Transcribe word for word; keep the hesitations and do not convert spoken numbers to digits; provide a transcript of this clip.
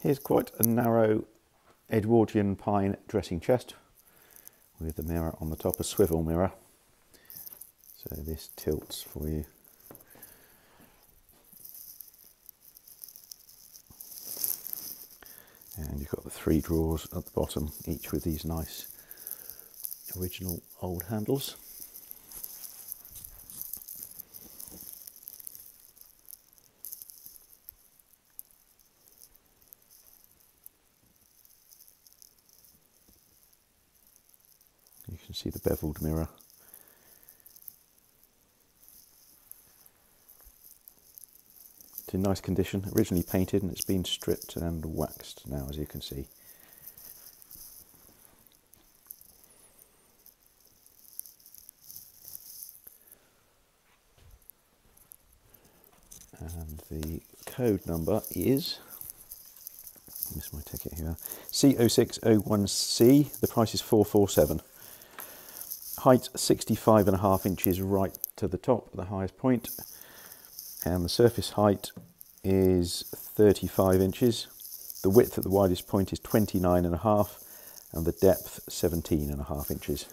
Here's quite a narrow Edwardian pine dressing chest with the mirror on the top, a swivel mirror. So this tilts for you. And you've got the three drawers at the bottom, each with these nice original old handles. You can see the beveled mirror. It's in nice condition, originally painted, and it's been stripped and waxed now, as you can see. And the code number is, I missed my ticket here, C zero six zero one C, the price is four four seven. Height sixty-five and a half inches right to the top, the highest point, and the surface height is thirty-five inches. The width at the widest point is twenty-nine and a half, and the depth seventeen and a half inches.